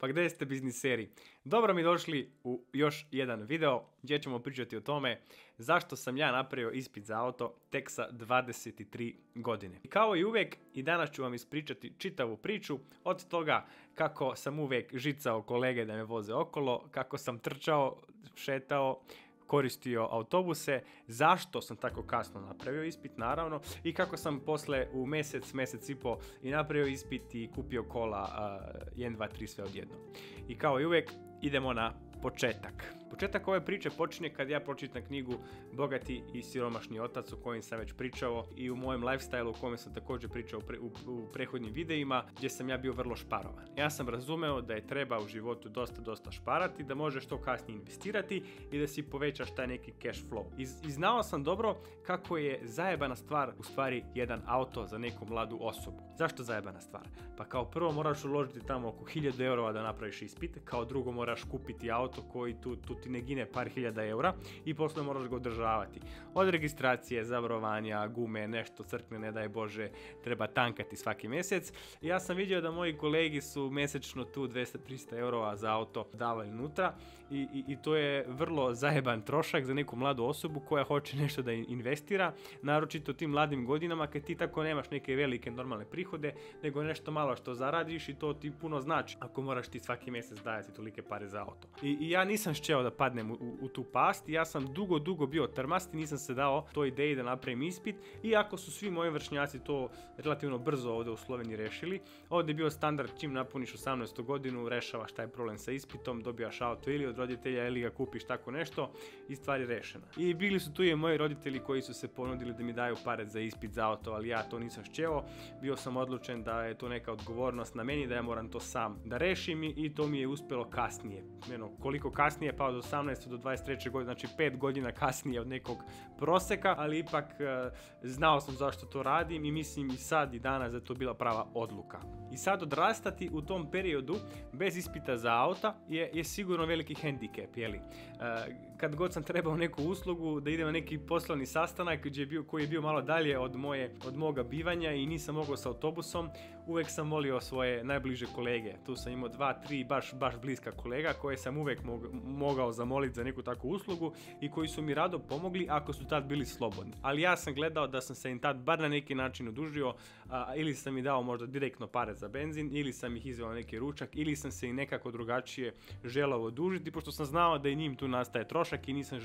Pa gdje ste bizniseri? Dobro mi došli u još jedan video gdje ćemo pričati o tome zašto sam ja napravio ispit za auto tek sa 23 godine. I kao i uvijek i danas ću vam ispričati čitavu priču od toga kako sam uvijek žicao kolege da me voze okolo, kako sam trčao, šetao, koristio autobuse, zašto sam tako kasno napravio ispit naravno i kako sam posle u mjesec i po i napravio ispit i kupio kola 1, 2, 3 sve odjedno. I kao i uvijek idemo na početak. Početak ove priče počinje kad ja pročitam knjigu Bogati i siromašni otac o kojem sam već pričao i u mojem lifestyle o kojem sam također pričao u prethodnim videima gdje sam ja bio vrlo šparovan. Ja sam razumeo da je treba u životu dosta šparati, da možeš što kasnije investirati i da si povećaš taj neki cash flow. I znao sam dobro kako je zajebana stvar u stvari jedan auto za neku mladu osobu. Zašto zajebana stvar? Pa kao prvo moraš uložiti tamo oko 1000 € da napraviš ispit, kao drugo moraš kupiti auto koji tu ti ne gine par hiljada € i posle moraš ga održavati. Od registracije, zabrovanja, gume, nešto crkne, ne daj Bože, treba tankati svaki mjesec. Ja sam vidio da moji kolegi su mjesečno tu 200-300 € za auto davali unutra i to je vrlo zajeban trošak za neku mladu osobu koja hoće nešto da investira, naročito tim mladim godinama kad ti tako nemaš neke velike normalne prihode, nego nešto malo što zaradiš i to ti puno znači ako moraš ti svaki mjesec dajati tolike pare za auto. I ja nisam htio da padnem u tu past, ja sam dugo bio trmast i nisam se dao toj ideji da napravim ispit, iako su svi moji vršnjaci to relativno brzo ovdje u Sloveniji rešili. Ovdje je bio standard čim napuniš 18. godinu, rešavaš taj problem sa ispitom, dobijaš auto ili od roditelja ili ga kupiš tako nešto i stvar je rešena. I bili su tu i moji roditelji koji su se ponudili da mi daju pare za ispit za auto, ali ja to nisam htio, bio sam odlučen da je to neka odgovornost na meni, da ja moram to sam da rešim i to mi je uspjelo kasnije. Koliko kasnije, pa od 18. do 23. godine, znači 5 godina kasnije od nekog proseka, ali ipak znao sam zašto to radim i mislim i sad i danas da je to bila prava odluka. I sad odrastati u tom periodu bez ispita za auta je sigurno veliki hendikep, jeli? Kad god sam trebao neku uslugu, da idem na neki poslovni sastanak koji je bio malo dalje od moga bivanja i nisam mogao sa autobusom, uvek sam molio svoje najbliže kolege. Tu sam imao 2-3 baš bliska kolega koje sam uvek mogao zamoliti za neku takvu uslugu i koji su mi rado pomogli ako su tad bili slobodni. Ali ja sam gledao da sam se im tad bar na neki način odužio, ili sam im dao možda direktno pare za benzin, ili sam ih izveo na neki ručak, ili sam se i nekako drugačije želao odužiti, pošto sam znao da i njim tu nastaje trošak i nisam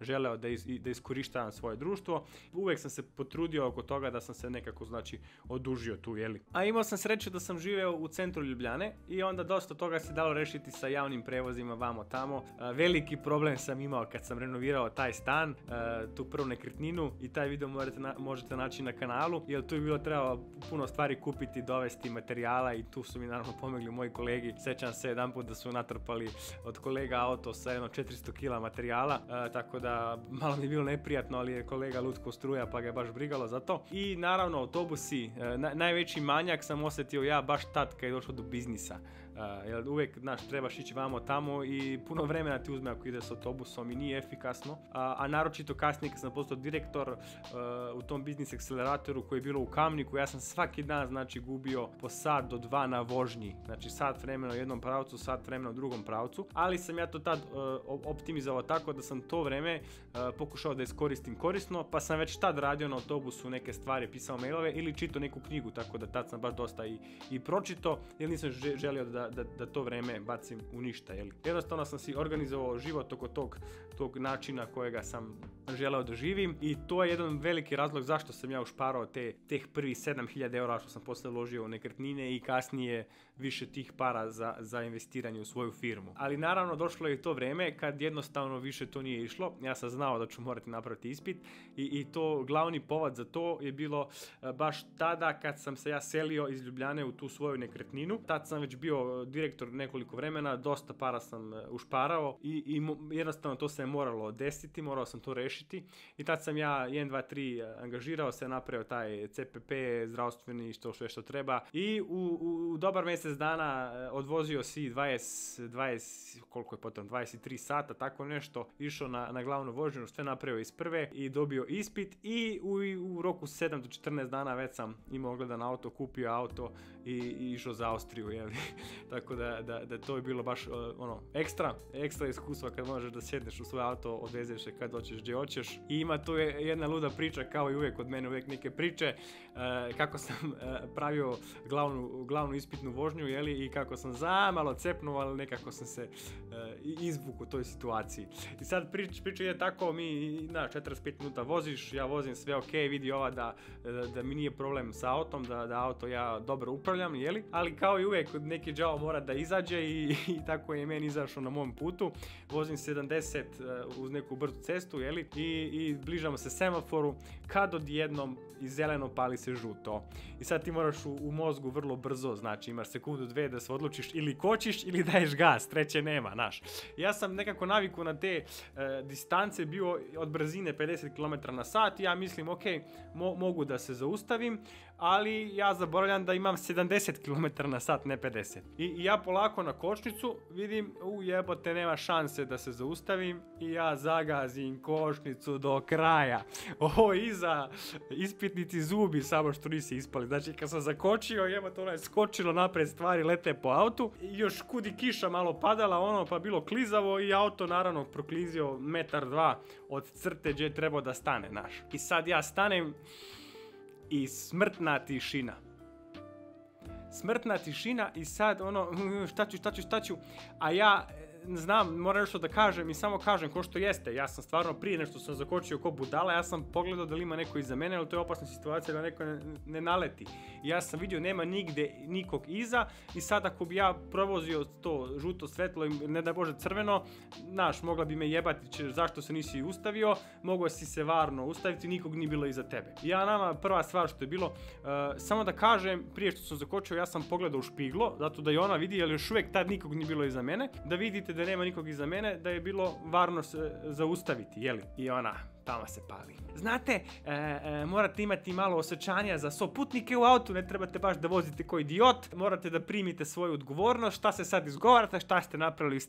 želeo da iskorištavam svoje društvo. Uvek sam se potrudio oko toga da sam se nekako, znači, odužio tu, jeli. A imao sam sreću da sam živeo u centru Ljubljane i onda dosta toga se dalo rešiti sa javnim prevozima vamo tamo. Veliki problem sam imao kad sam renovirao taj stan, tu prvu nekretninu, i taj video možete naći na kanalu, jer tu je bilo trebalo puno stvari kupiti, dovesti materijala i tu su mi naravno pomogli moji kolegi. Sećam se jedan put da su natrpali od kolega auto sa jedno 400 kila materijala, tako da malo mi je bilo neprijatno, ali je kolega lutko struja pa ga je baš brigalo za to. I naravno autobusi, najveći manjak sam osjetio ja baš tad kad je došlo do biznisa. Jer uvijek, znaš, trebaš ići vamo tamo i puno vremena ti uzme ako ide s autobusom i nije efikasno, a naročito kasnije kad sam postao direktor u tom biznis akceleratoru koji je bilo u Kamniku, ja sam svaki dan, znači, gubio po 1 do 2 na vožnji, znači sat vremena u jednom pravcu, sat vremena u drugom pravcu, ali sam ja to tad optimizovao tako da sam to vreme pokušao da iskoristim korisno, pa sam već tad radio na autobusu neke stvari, pisao mailove ili čitao neku knjigu, tako da tad sam baš dosta i pročitao, jer nisam želio da to vreme bacim u ništa, jeli. Jednostavno sam si organizovao život oko tog načina kojega sam želeo da živim i to je jedan veliki razlog zašto sam ja ušparao teh prvi 7000 € što sam posle uložio u nekretnine i kasnije više tih para za investiranje u svoju firmu. Ali naravno došlo je i to vreme kad jednostavno više to nije išlo, ja sam znao da ću morati napraviti ispit i to glavni povod za to je bilo baš tada kad sam se ja selio iz Ljubljane u tu svoju nekretninu. Tad sam već bio direktor nekoliko vremena, dosta para sam sam ušparao i jednostavno to se je moralo desiti, morao sam to rešiti. I tad sam ja 1, 2, 3 angažirao se, napravio taj CPP, zdravstveni, što treba. I u dobar mjesec dana odvozio si 20, koliko je potom, 23 sata, tako nešto, išao na glavnu vožnju, sve napravio iz prve i dobio ispit i u roku 7 do 14 dana već sam imao ogledan auto, kupio auto i išao za Austriju. Tako da to je bilo baš ono ekstra iskustva kad možeš da sjedneš u svoj auto, odvezeš se kad hoćeš gdje hoćeš. I ima tu jedna luda priča, kao i uvijek od mene, uvijek neke priče, kako sam pravio glavnu ispitnu vožnju i kako sam zamalo cepnuo, ali nekako sam se izvuk u toj situaciji. I sad priča ide tako, mi na 45 minuta voziš, ja vozim sve ok, vidi ova da mi nije problem sa autom, da auto ja dobro upravljam, ali kao i uvijek neki đavo mora da izađe i tako je meni izašao na mom putu. Vozim 70 uz neku brzu cestu i bližamo se semaforu kad odjednom iz zeleno pali se žuto. I sad ti moraš u mozgu vrlo brzo, znači imaš sekundu dve da se odlučiš ili kočiš ili daješ gas, treće nema, znaš. Ja sam nekako naviku na te distance bio od brzine 50 km/h i ja mislim ok, mogu da se zaustavim, ali ja zaboravljam da imam 70 km/h, ne 50. I ja polako na kočnicu vidim, jebote, nema šanse da se zaustavim i ja zagazim kočnicu do kraja. Ovo iza ispitnici zubi samo što nisi ispali, znači kad sam zakočio, jebote, ono je skočilo napred, stvari lete po autu, još kudi kiša malo padala, ono, pa bilo klizavo i auto naravno proklizio metar dva od crte gdje je trebao da stane, znaš. I sad ja stanem i smrtna tišina. Smrtna tišina i sad ono šta ću, a ja znam, moram nešto da kažem i samo kažem ko što jeste. Ja sam stvarno prije nešto sam zakočio ko budala, ja sam pogledao da li ima neko iza mene, ali to je opasna situacija da neko ne naleti. Ja sam vidio nema nigde nikog iza i sad ako bi ja provozio to žuto svetlo, ne daj Bože crveno, znaš, mogla bi me jebati zašto se nisi ustavio, mogao si se varno ustaviti, nikog nije bilo iza tebe. Ja nama prva stvar što je bilo, samo da kažem, prije što sam zakočio ja sam pogledao u špiglo, zato da i ona vidi, jer još uvijek tad nikog nije bilo iza mene, da vidite da nema nikog iza mene, da je bilo varno se zaustaviti, jeli? I ona, tamo se pali. Znate, morate imati malo osjećanja za soputnike u autu, ne trebate baš da vozite ko idiot, morate da primite svoju odgovornost, šta se sad izgovarate, šta ste napravili,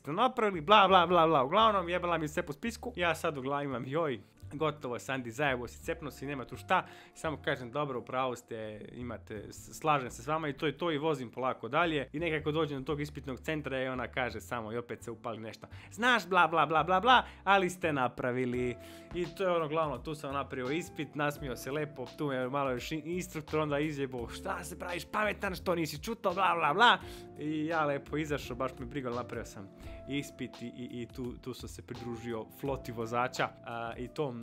bla bla bla bla, uglavnom jebala mi sve po spisku. Ja sad u glavi imam, joj, gotovo je Sandi, zajevo si, cepno si, nema tu šta, samo kažem dobro, upravo ste, imate, slažem se s vama i to je to i vozim polako dalje i nekako dođem do tog ispitnog centra i ona kaže samo i opet se upali nešto, znaš bla bla bla bla bla, ali ste napravili i to je ono glavno, tu sam napravio ispit, nasmio se lepo, tu je malo još instruktor, onda izjebo šta se praviš pametan, što nisi čuto, bla bla bla i ja lepo izašao, baš mi briga, napravio sam ispit i tu sam se pridružio floti vozača i to.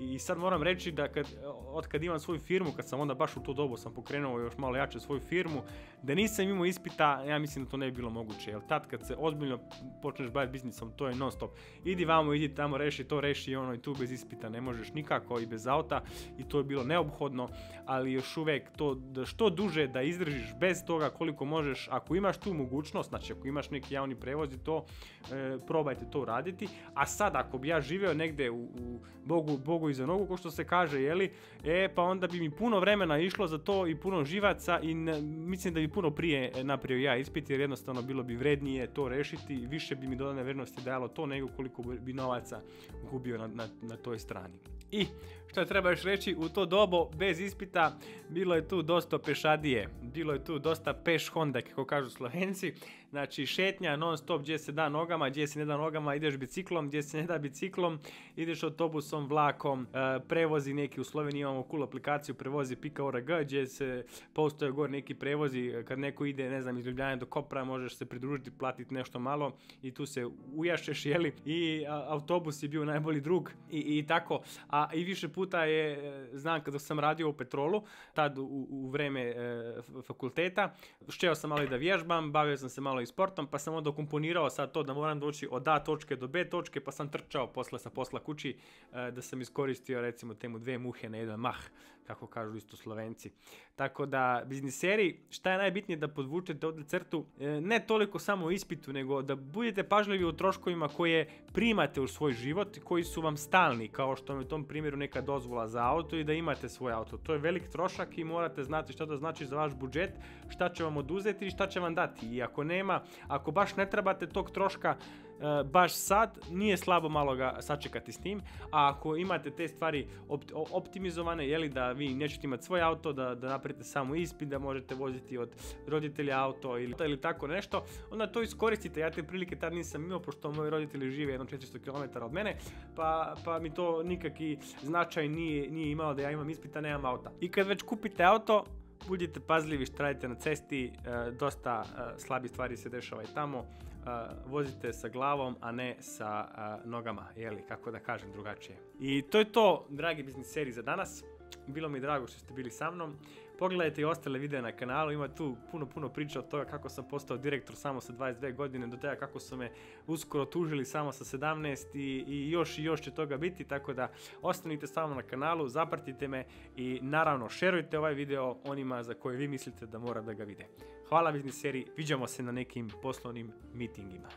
I sad moram reći da od kad imam svoju firmu, kad sam onda baš u to dobu sam pokrenuo još malo jače svoju firmu, da nisam imao ispita, ja mislim da to ne bi bilo moguće, jer tad kad se ozbiljno počneš baviti biznisom, to je non stop, idi vamo, idi tamo, reši to, reši ono i tu bez ispita ne možeš nikako i bez auta i to je bilo neophodno, ali još uvek to što duže da izdržiš bez toga koliko možeš, ako imaš tu mogućnost, znači ako imaš neki javni prevoz i to, probajte to uraditi, a sad ako bi ja živeo negde u Bogu iza nogu, ko što se kaže, jeli, pa onda bi mi puno vremena išlo za to i puno živaca i mislim da bi puno prije napravio ja ispit, jer jednostavno bilo bi vrednije to rešiti, više bi mi dodane vrednosti dajalo to nego koliko bi novaca gubio na toj strani. I što treba još reći, u to dobo bez ispita bilo je tu dosta pešadije, bilo je tu dosta peš honda, kako kažu Slovenci, znači šetnja non stop, gdje se da nogama, gdje se ne da nogama ideš biciklom, gdje se ne da biciklom ideš autobusom, vlakom, prevozi neki, u Sloveniji imamo cool aplikaciju prevozi pika.org gdje se postoje gore neki prevozi, kad neko ide, ne znam, iz Ljubljane do Kopra možeš se pridružiti, platiti nešto malo i tu se ujašeš, jeli, i autobus je bio najbolji drug i tako. A i više puta je, znam kada sam radio u Petrolu, tad u vreme fakulteta, šteo sam malo i da vježbam, bavio sam se malo i sportom, pa sam onda komponirao sad to da moram doći od A točke do B točke, pa sam trčao posle sa posla kući, da sam iskoristio recimo temu dve muhe na jedan mah, kako kažu isto Slovenci. Tako da, bizniseri, šta je najbitnije da podvučete ovde crtu, ne toliko samo u ispitu, nego da budete pažljivi u troškovima koje primate u svoj život, koji su vam stalni, kao što je u tom primjeru neka dozvola za auto i da imate svoj auto. To je velik trošak i morate znati šta to znači za vaš budžet, šta će vam oduzeti i šta će vam dati. I ako nema, ako baš ne trebate tog troška baš sad, nije slabo malo ga sačekati s njim, a ako imate te stvari optimizovane, jeli da vi nećete imati svoj auto, da napravite samo ispit, da možete voziti od roditelja auto ili tako nešto, onda to iskoristite. Ja te prilike tad nisam imao, pošto moji roditelji žive jedno 400 km od mene, pa mi to nikakvi značaj nije imao da ja imam ispita, nemam auta. I kad već kupite auto, budite pazljivi što radite na cesti, dosta slabi stvari se dešava i tamo, vozite sa glavom, a ne sa nogama, jeli, kako da kažem drugačije. I to je to, dragi bizniseri, za danas. Bilo mi je drago što ste bili sa mnom. Pogledajte i ostale videe na kanalu, ima tu puno priča od toga kako sam postao direktor samo sa 22 godine, do toga kako su me uskoro tužili samo sa 17 i još će toga biti, tako da ostanite samo na kanalu, zapratite me i naravno šerujte ovaj video onima za koje vi mislite da mora da ga vide. Hvala bizniseri, viđamo se na nekim poslovnim mitingima.